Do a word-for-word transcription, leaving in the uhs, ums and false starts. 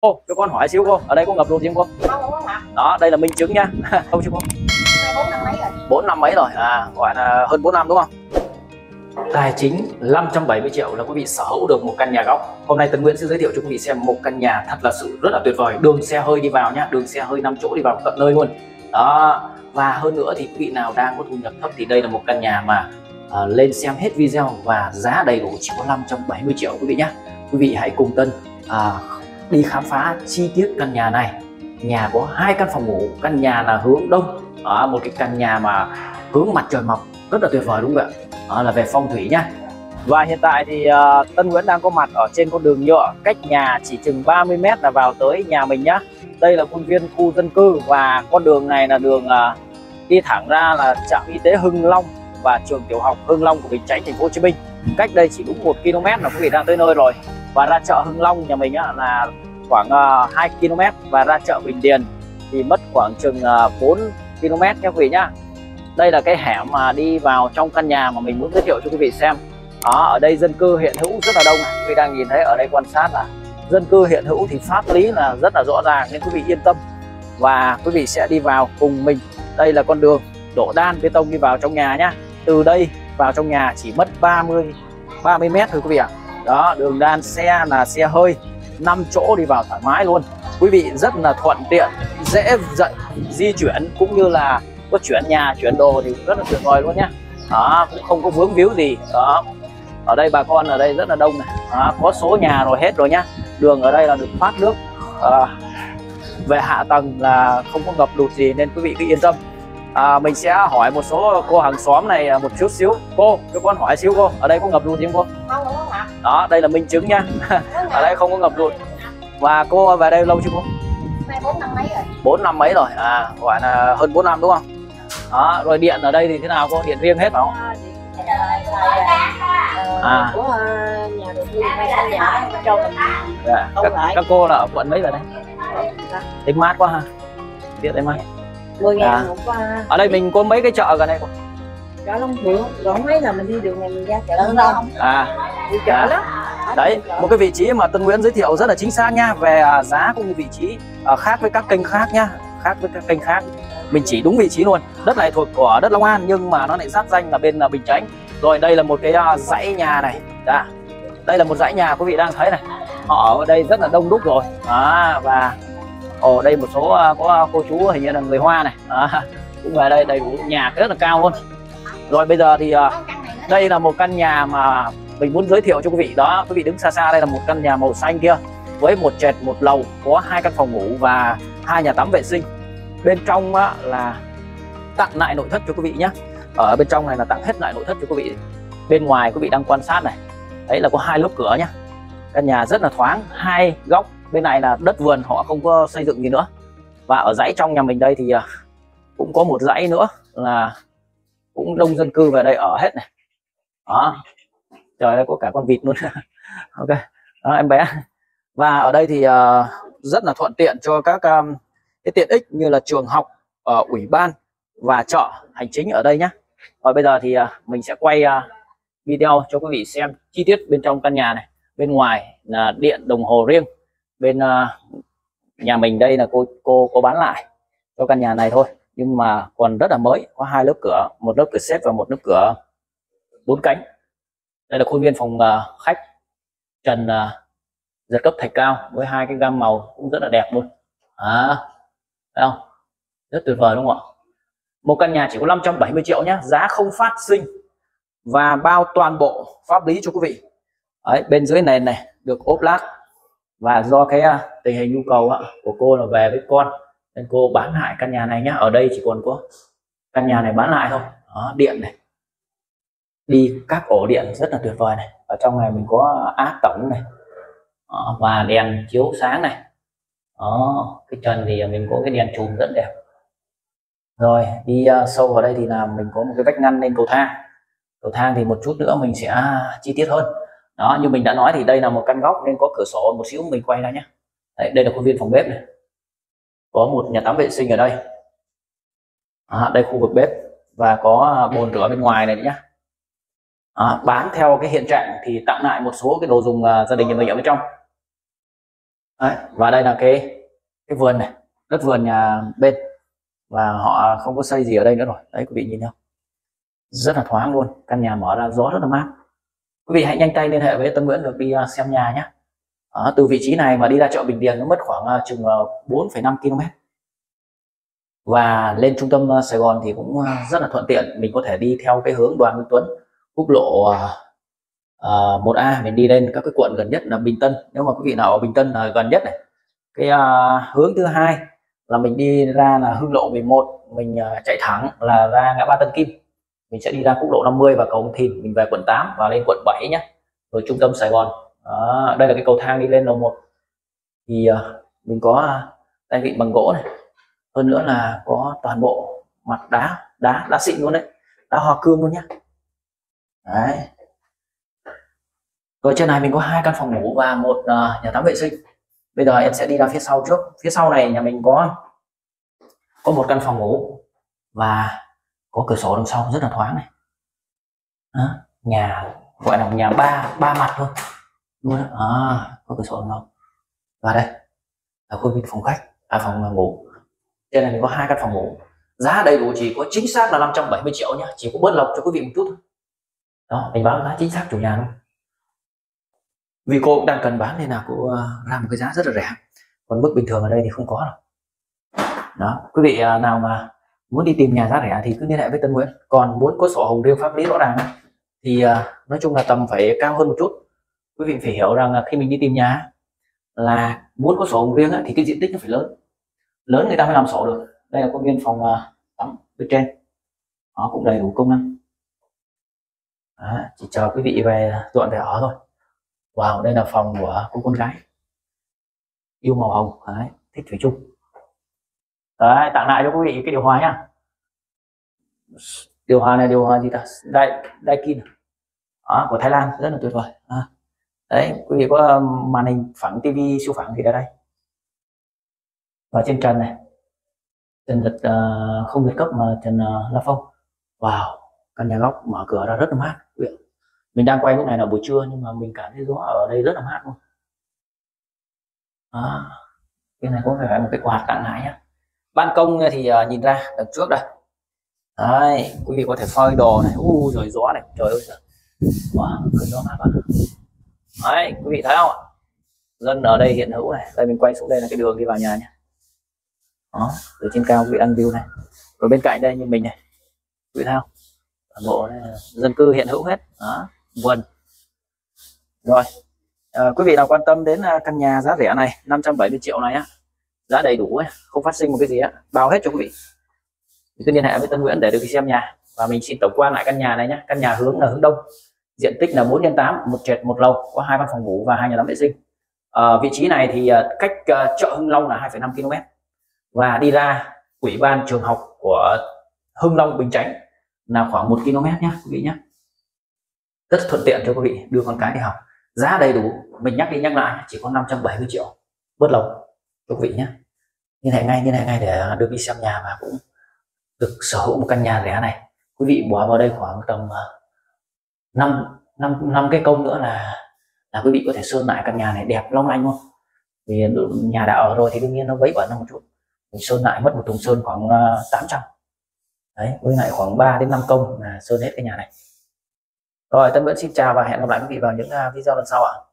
Ô, cho con hỏi xíu cô, ở đây có ngập lụt gì không cô? Đó, đây là minh chứng nha. Không chứ cô? bốn năm mấy rồi, à, gọi là hơn bốn năm đúng không? Tài chính năm trăm bảy mươi triệu là quý vị sở hữu được một căn nhà góc. Hôm nay Tân Nguyễn sẽ giới thiệu cho quý vị xem một căn nhà thật là sự rất là tuyệt vời. Đường xe hơi đi vào nhá, đường xe hơi năm chỗ đi vào tận nơi luôn. Đó, và hơn nữa thì quý vị nào đang có thu nhập thấp thì đây là một căn nhà mà à, lên xem hết video và giá đầy đủ chỉ có năm trăm bảy mươi triệu quý vị nhé. Quý vị hãy cùng Tân à, đi khám phá chi tiết căn nhà này. Nhà có hai căn phòng ngủ, căn nhà là hướng đông, à, một cái căn nhà mà hướng mặt trời mọc rất là tuyệt vời đúng không ạ? À, là về phong thủy nhá. Và hiện tại thì uh, Tân Nguyễn đang có mặt ở trên con đường nhựa, cách nhà chỉ chừng ba mươi mét là vào tới nhà mình nhá. Đây là khuôn viên khu dân cư và con đường này là đường uh, đi thẳng ra là trạm y tế Hưng Long và trường tiểu học Hưng Long của Bình Chánh, thành phố Hồ Chí Minh. Cách đây chỉ đúng một ki lô mét là quý vị đã tới nơi rồi. Và ra chợ Hưng Long nhà mình á, là khoảng uh, hai ki lô mét, và ra chợ Bình Điền thì mất khoảng chừng uh, bốn ki lô mét nha quý vị nhá. Đây là cái hẻm mà đi vào trong căn nhà mà mình muốn giới thiệu cho quý vị xem. Đó, ở đây dân cư hiện hữu rất là đông. Quý vị đang nhìn thấy ở đây quan sát là dân cư hiện hữu thì pháp lý là rất là rõ ràng, nên quý vị yên tâm. Và quý vị sẽ đi vào cùng mình. Đây là con đường đổ đan bê tông đi vào trong nhà nhá. Từ đây vào trong nhà chỉ mất ba mươi mét thôi quý vị ạ. Đó, đường đan xe là xe hơi năm chỗ đi vào thoải mái luôn. Quý vị rất là thuận tiện, dễ dậy di chuyển cũng như là có chuyển nhà, chuyển đồ thì rất là tuyệt vời luôn nhá. Đó, cũng không có vướng víu gì. Đó. Ở đây bà con ở đây rất là đông này. Đó, có số nhà rồi hết rồi nhá. Đường ở đây là được thoát nước. À, về hạ tầng là không có ngập lụt gì nên quý vị cứ yên tâm. À, mình sẽ hỏi một số cô hàng xóm này một chút xíu. Cô, cho con hỏi xíu cô, ở đây có ngập lụt gì không cô? Không, không ngập. Đó, đây là minh chứng nha. Ở đây không có ngập lụt. Và cô về đây lâu chưa cô? bốn năm mấy rồi. bốn năm mấy rồi, à, gọi là hơn bốn năm đúng không? Đó, rồi điện ở đây thì thế nào cô? Điện riêng hết phải không? À. À, các, các cô là ở quận mấy rồi đấy? Thấy mát quá ha. Tiết đấy mát. À. Ở đây mình có mấy cái chợ gần đây cô? Chợ Long Phượng, còn mấy là mình đi đường này mình ra chợ Hưng Long. À. Đi chợ à. Lắm. Đấy, một cái vị trí mà Tân Nguyễn giới thiệu rất là chính xác nha, về giá cũng như vị trí khác với các kênh khác nha, khác với các kênh khác. Mình chỉ đúng vị trí luôn. Đất này thuộc của đất Long An nhưng mà nó lại giáp danh là bên Bình Chánh. Rồi đây là một cái dãy nhà này. Đã. Đây là một dãy nhà quý vị đang thấy này. Họ ở đây rất là đông đúc rồi. À, và ở đây một số có cô chú hình như là người Hoa này. À, cũng về đây đầy đủ, nhà rất là cao luôn. Rồi bây giờ thì đây là một căn nhà mà mình muốn giới thiệu cho quý vị. Đó, quý vị đứng xa xa đây là một căn nhà màu xanh kia với một trệt một lầu, có hai căn phòng ngủ và hai nhà tắm vệ sinh. Bên trong á, là tặng lại nội thất cho quý vị nhé. Ở bên trong này là tặng hết lại nội thất cho quý vị. Bên ngoài quý vị đang quan sát này, đấy là có hai lớp cửa nhá. Căn nhà rất là thoáng, hai góc. Bên này là đất vườn, họ không có xây dựng gì nữa. Và ở dãy trong nhà mình đây thì cũng có một dãy nữa là cũng đông dân cư về đây ở hết này. Đó. Trời ơi, có cả con vịt luôn. Ok, đó, em bé. Và ở đây thì uh, rất là thuận tiện cho các um, cái tiện ích như là trường học, uh, ủy ban và chợ hành chính ở đây nhé. Và bây giờ thì uh, mình sẽ quay uh, video cho quý vị xem chi tiết bên trong căn nhà này. Bên ngoài là điện, đồng hồ riêng. Bên uh, nhà mình đây là cô cô có bán lại cho căn nhà này thôi, nhưng mà còn rất là mới, có hai lớp cửa, một lớp cửa xếp và một lớp cửa bốn cánh. Đây là khuôn viên phòng uh, khách, trần uh, giật cấp thạch cao với hai cái gam màu cũng rất là đẹp luôn. À, thấy không? Rất tuyệt vời đúng không ạ? Một căn nhà chỉ có năm trăm bảy mươi triệu nhé, giá không phát sinh và bao toàn bộ pháp lý cho quý vị. Đấy, bên dưới này này được ốp lát, và do cái uh, tình hình nhu cầu uh, của cô là về với con nên cô bán lại căn nhà này nhé. Ở đây chỉ còn có căn nhà này bán lại thôi. Đó, điện này, đi các ổ điện rất là tuyệt vời này. Ở trong này mình có áp tổng này, đó, và đèn chiếu sáng này. Đó, cái trần thì mình có cái đèn chùm rất đẹp. Rồi đi uh, sâu vào đây thì là mình có một cái vách ngăn lên cầu thang. Cầu thang thì một chút nữa mình sẽ chi tiết hơn. Đó, như mình đã nói thì đây là một căn góc nên có cửa sổ một xíu, mình quay ra nhé. Đấy, đây là khuôn viên phòng bếp này, có một nhà tắm vệ sinh ở đây. À, đây khu vực bếp và có bồn rửa bên ngoài này nhé. À, bán theo cái hiện trạng thì tặng lại một số cái đồ dùng uh, gia đình nhà mình ở bên trong. Đấy, và đây là cái cái vườn này, đất vườn nhà bên, và họ không có xây gì ở đây nữa rồi. Đấy quý vị nhìn nhau rất là thoáng luôn, căn nhà mở ra gió rất là mát. Quý vị hãy nhanh tay liên hệ với Tân Nguyễn được đi xem nhà nhé. À, từ vị trí này mà đi ra chợ Bình Điền nó mất khoảng chừng bốn phẩy năm ki lô mét, và lên trung tâm Sài Gòn thì cũng rất là thuận tiện. Mình có thể đi theo cái hướng Đoàn Minh Tuấn, quốc lộ một A, mình đi lên các cái quận gần nhất là Bình Tân. Nếu mà quý vị nào ở Bình Tân là gần nhất này. Cái uh, hướng thứ hai là mình đi ra là Hưng lộ mười một, mình uh, chạy thẳng là ra ngã ba Tân Kim, mình sẽ đi ra quốc lộ năm mươi và cầu Ông Thìn, mình về quận tám và lên quận bảy nhé, rồi trung tâm Sài Gòn. Đó, đây là cái cầu thang đi lên lầu một, thì uh, mình có uh, tay vịn bằng gỗ này, hơn nữa là có toàn bộ mặt đá đá đá xịn luôn đấy, đá hoa cương luôn nhé. Đấy, rồi trên này mình có hai căn phòng ngủ và một uh, nhà tắm vệ sinh. Bây giờ em sẽ đi ra phía sau trước. Phía sau này nhà mình có có một căn phòng ngủ và có cửa sổ đằng sau rất là thoáng này. Đó, nhà gọi là nhà ba ba mặt thôi luôn. À, có cửa sổ đằng sau. Và đây là khu vực phòng khách, à phòng ngủ. Trên này mình có hai căn phòng ngủ. Giá đầy đủ chỉ có chính xác là năm trăm bảy mươi triệu nhá, chỉ có bớt lọc cho quý vị một chút thôi. Đó, mình báo giá chính xác chủ nhà luôn. Vì cô cũng đang cần bán nên là cô ra một cái giá rất là rẻ, còn mức bình thường ở đây thì không có đâu. Đó, quý vị nào mà muốn đi tìm nhà giá rẻ thì cứ liên hệ với Tân Nguyễn, còn muốn có sổ hồng riêng pháp lý rõ ràng thì nói chung là tầm phải cao hơn một chút. Quý vị phải hiểu rằng là khi mình đi tìm nhà là muốn có sổ hồng riêng thì cái diện tích nó phải lớn, lớn người ta mới làm sổ được. Đây là công viên phòng tắm bên trên, nó cũng đầy đủ công năng. Đó, chỉ chờ quý vị về dọn về ở thôi. Wow, đây là phòng của cô con gái yêu màu hồng, đấy, thích thủy chung. Đấy, tặng lại cho quý vị cái điều hòa nhá. Điều hòa này điều hòa gì ta? Daikin đó, của Thái Lan, rất là tuyệt vời. À, đấy, quý vị có màn hình phẳng, tivi siêu phẳng thì ở đây. Và trên trần này, trần giật uh, không giật cấp mà trần uh, la phong. Wow, căn nhà góc mở cửa ra rất là mát. Mình đang quay lúc này là buổi trưa nhưng mà mình cảm thấy gió ở đây rất là mát luôn. À, cái này có phải một cái quạt tặng lại nhé. Ban công thì uh, nhìn ra đằng trước đây. Đấy, quý vị có thể phơi đồ này, u rồi gió này, trời ơi, quá wow, gió mát lắm. Đấy, quý vị thấy không ạ? Dân ở đây hiện hữu này, đây mình quay xuống đây là cái đường đi vào nhà nhé. Đó, từ trên cao quý vị đang view này. Rồi bên cạnh đây như mình này, quý vị thấy không? Bộ này, dân cư hiện hữu hết. Đó, vườn. Rồi, à, quý vị nào quan tâm đến căn nhà giá rẻ này, năm trăm bảy mươi triệu này á, giá đầy đủ ấy, không phát sinh một cái gì á, bao hết cho quý vị. Mình cứ liên hệ với Tân Nguyễn để được đi xem nhà. Và mình xin tổng quan lại căn nhà này nhé. Căn nhà hướng là hướng đông, diện tích là bốn nhân tám, một trệt một lầu, có hai căn phòng ngủ và hai nhà tắm vệ sinh. À, vị trí này thì cách chợ Hưng Long là hai phẩy năm ki lô mét, và đi ra Ủy ban trường học của Hưng Long Bình Chánh là khoảng một ki lô mét nhé quý vị nhé. Rất thuận tiện cho quý vị đưa con cái đi học. Giá đầy đủ, mình nhắc đi nhắc lại, chỉ có năm trăm bảy mươi triệu bớt lộc cho quý vị nhé. Liên hệ ngay, liên hệ ngay để được đi xem nhà và cũng được sở hữu một căn nhà rẻ này. Quý vị bỏ vào đây khoảng tầm năm năm năm cái công nữa là là quý vị có thể sơn lại căn nhà này đẹp long lanh luôn. Vì nhà đã ở rồi thì đương nhiên nó vấy bẩn hơn một chút. Mình sơn lại mất một thùng sơn khoảng tám trăm. Đấy, với lại khoảng ba đến năm công là sơn hết cái nhà này. Rồi, Tân Nguyễn xin chào và hẹn gặp lại quý vị vào những video lần sau ạ.